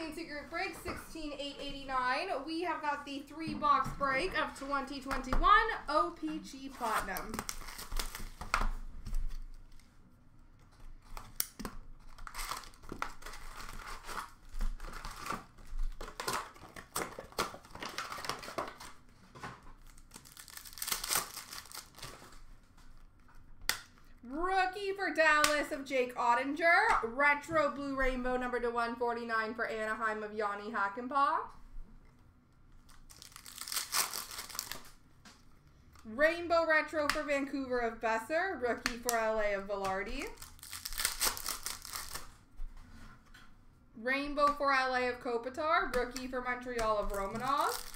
and Secret Break 16,889. We have got the 3-box break of 2021 OPG Platinum. Rookie for Dallas of Jake Oettinger. Retro Blue Rainbow number /149 for Anaheim of Yanni Hackenpah. Rainbow Retro for Vancouver of Besser. Rookie for LA of Velarde. Rainbow for LA of Kopitar. Rookie for Montreal of Romanov.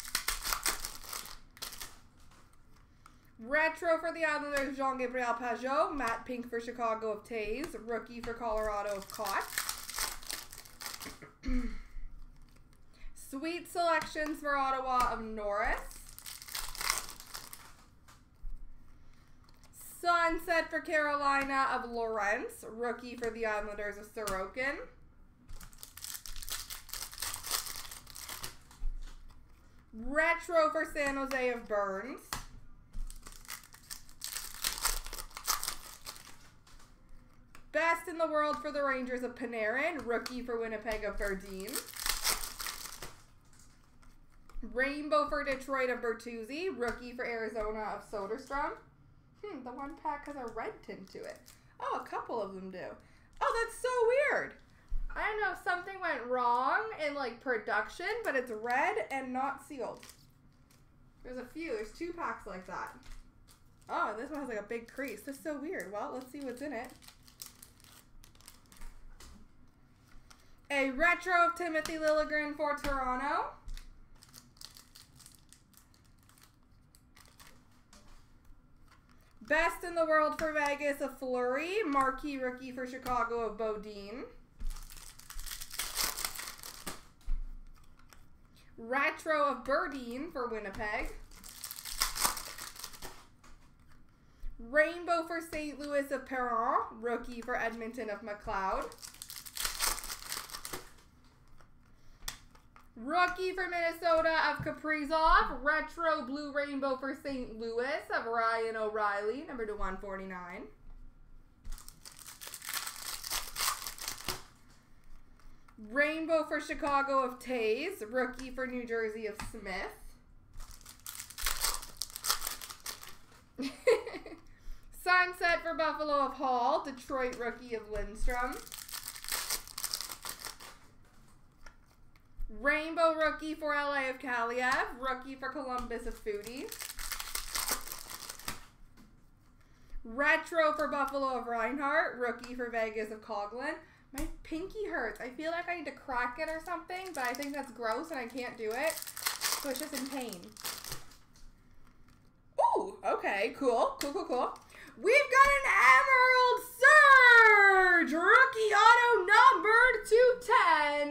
Retro for the Islanders, Jean-Gabriel Pageau. Matte Pink for Chicago of Taze. Rookie for Colorado of Cots. Sweet Selections for Ottawa of Norris. Sunset for Carolina of Lawrence. Rookie for the Islanders of Sorokin. Retro for San Jose of Burns. Best in the World for the Rangers of Panarin. Rookie for Winnipeg of Verdeen. Rainbow for Detroit of Bertuzzi. Rookie for Arizona of Soderstrom. The one pack has a red tint to it. Oh, a couple of them do. Oh, that's so weird. I don't know if something went wrong in, like, production, but it's red and not sealed. There's a few. There's 2 packs like that. Oh, and this one has, like, a big crease. That's so weird. Well, let's see what's in it. A retro of Timothy Liljegren for Toronto. Best in the World for Vegas of Fleury. Marquee Rookie for Chicago of Bodine. Retro of Verdeen for Winnipeg. Rainbow for St. Louis of Perron. Rookie for Edmonton of McLeod. Rookie for Minnesota of Kaprizov. Retro Blue Rainbow for St. Louis of Ryan O'Reilly, number /149. Rainbow for Chicago of Taze. Rookie for New Jersey of Smith. Sunset for Buffalo of Hall. Detroit Rookie of Lindstrom. Rainbow Rookie for LA of Kaliev. Rookie for Columbus of Foodies. Retro for Buffalo of Reinhardt. Rookie for Vegas of Coughlin. My pinky hurts. I feel like I need to crack it or something, but I think that's gross and I can't do it. So it's just in pain. Ooh, okay, cool. Cool, cool, cool. We've got an Emerald Surge! Rookie auto numbered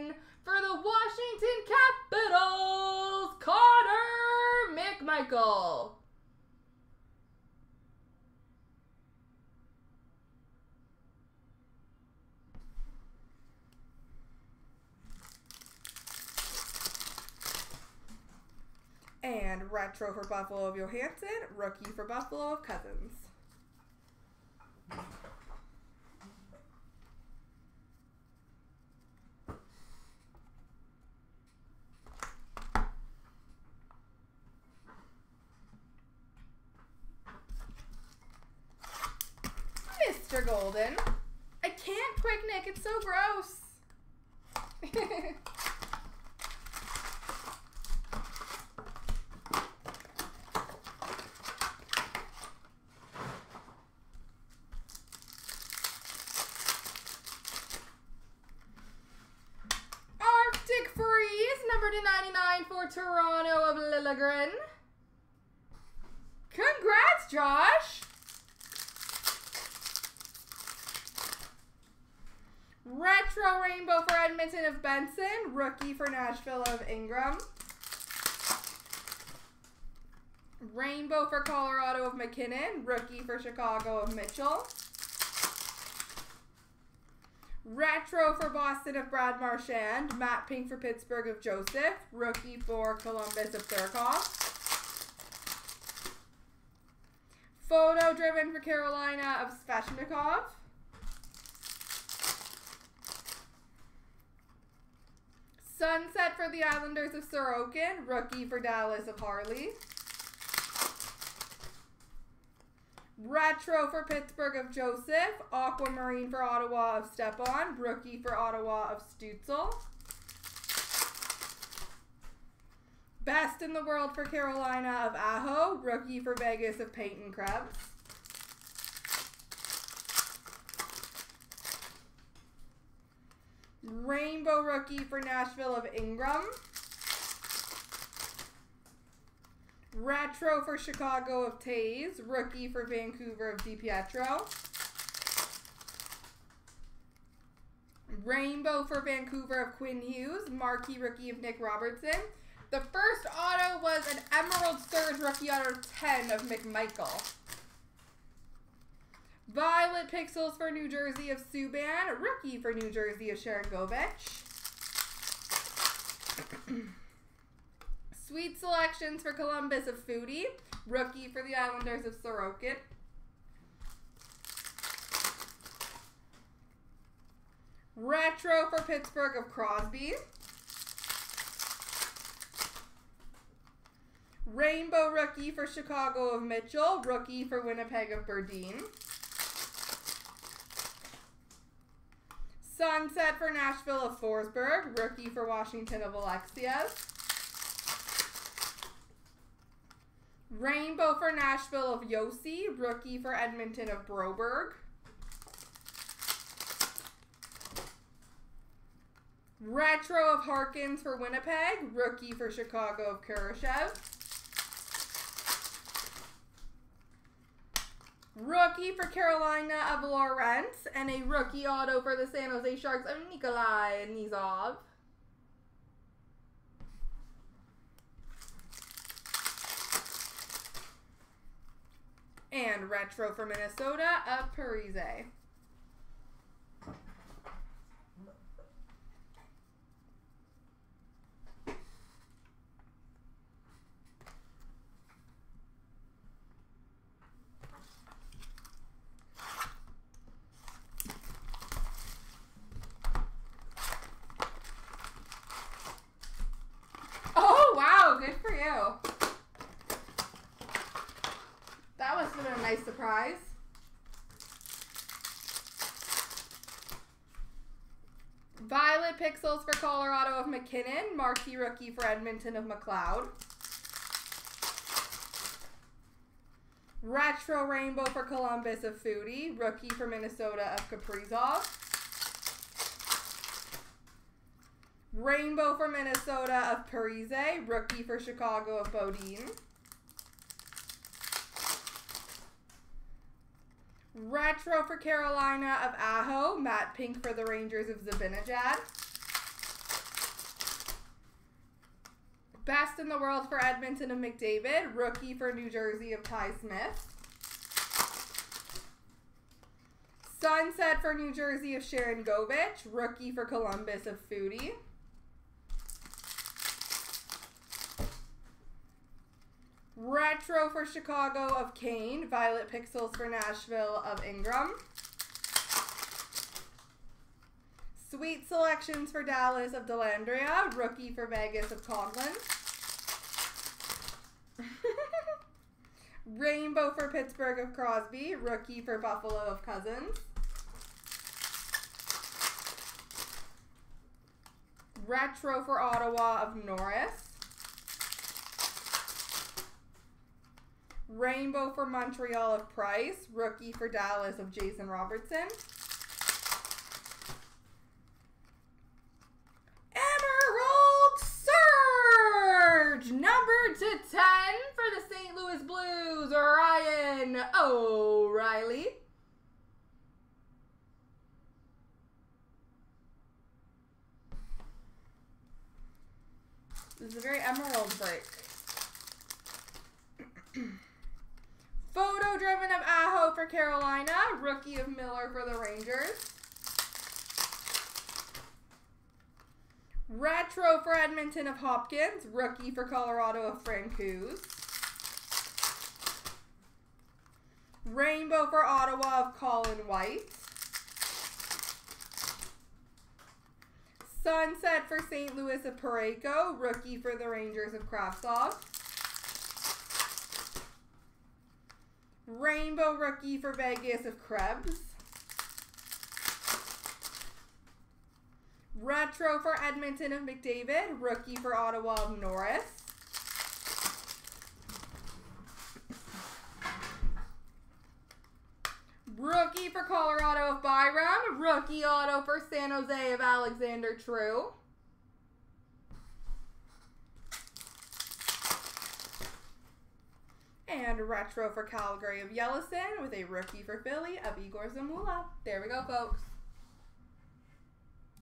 /210. For the Washington Capitals, Connor McMichael. And retro for Buffalo of Johansson, rookie for Buffalo of Cousins. Golden. I can't Quick Nick, it's so gross. Arctic Freeze, number /99 for Toronto of Liljegren. Congrats, Josh. Retro Rainbow for Edmonton of Benson. Rookie for Nashville of Ingram. Rainbow for Colorado of McKinnon. Rookie for Chicago of Mitchell. Retro for Boston of Brad Marchand. Matt Pink for Pittsburgh of Joseph. Rookie for Columbus of Thurkoff. Photo driven for Carolina of Svechnikov. Sunset for the Islanders of Sorokin. Rookie for Dallas of Harley. Retro for Pittsburgh of Joseph. Aquamarine for Ottawa of Stepan. Rookie for Ottawa of Stützle. Best in the world for Carolina of Aho. Rookie for Vegas of Peyton Krebs. Rainbow rookie for Nashville of Ingram. Retro for Chicago of Taze. Rookie for Vancouver of DiPietro. Rainbow for Vancouver of Quinn Hughes. Marquee rookie of Nick Robertson. The first auto was an Emerald Surge rookie auto 10 of McMichael. Violet Pixels for New Jersey of Subban. Rookie for New Jersey of Sharon Govich. Sweet Selections for Columbus of Foodie. Rookie for the Islanders of Sorokin. Retro for Pittsburgh of Crosby. Rainbow rookie for Chicago of Mitchell. Rookie for Winnipeg of Verdeen. Sunset for Nashville of Forsberg. Rookie for Washington of Alexiev. Rainbow for Nashville of Yossi. Rookie for Edmonton of Broberg. Retro of Harkins for Winnipeg. Rookie for Chicago of Kurashev. Rookie for Carolina of Lawrence. And a rookie auto for the San Jose Sharks of Nikolai Nizov. And retro for Minnesota of Parise. Surprise. Violet Pixels for Colorado of McKinnon. Marquee rookie for Edmonton of McLeod. Retro Rainbow for Columbus of Foodie. Rookie for Minnesota of Kaprizov. Rainbow for Minnesota of Parise. Rookie for Chicago of Bodine. Retro for Carolina of Aho. Matt Pink for the Rangers of Zabinajad. Best in the world for Edmonton of McDavid. Rookie for New Jersey of Ty Smith. Sunset for New Jersey of Sharon Govich. Rookie for Columbus of Foodie. Retro for Chicago of Kane. Violet Pixels for Nashville of Ingram. Sweet Selections for Dallas of Delandria. Rookie for Vegas of Coughlin. Rainbow for Pittsburgh of Crosby. Rookie for Buffalo of Cousins. Retro for Ottawa of Norris. Rainbow for Montreal of Price. Rookie for Dallas of Jason Robertson. Emerald Surge! Number to 10 for the St. Louis Blues, Ryan O'Reilly. This is a very emerald break. Photo driven of Aho for Carolina. Rookie of Miller for the Rangers. Retro for Edmonton of Hopkins. Rookie for Colorado of Francouz. Rainbow for Ottawa of Colin White. Sunset for St. Louis of Parayko. Rookie for the Rangers of Kaprizov. Rainbow rookie for Vegas of Krebs. Retro for Edmonton of McDavid. Rookie for Ottawa of Norris. Rookie for Colorado of Byram. Rookie auto for San Jose of Alexander True. And retro for Calgary of Yellison with a rookie for Philly of Igor Zamula. There we go, folks.